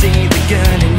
see the gun in